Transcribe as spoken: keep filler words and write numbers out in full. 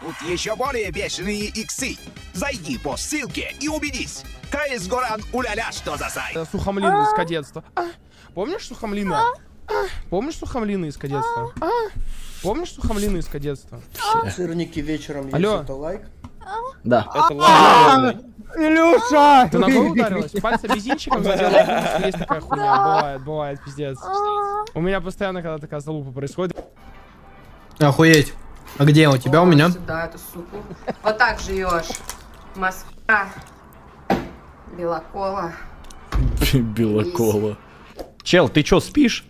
Тут еще более бешеные иксы. Зайди по ссылке и убедись. Каис Горан уляля, что за сайт. Сухомлина из кадетства. Помнишь Сухомлина? Помнишь Сухомлина из кадетства? Помнишь Сухомлина из кадетства? Сырники вечером есть, это лайк? Да. Это лайк. Илюша! Ты на голову ударилась? Пальцем мизинчиком задела? Есть такая хуйня, бывает, бывает, пиздец. У меня постоянно, когда такая залупа происходит. Охуеть. А где у тебя, у меня? Да, эту суку. Вот так живешь. Москва. Белокола. Белокола. Чел, ты чё, спишь?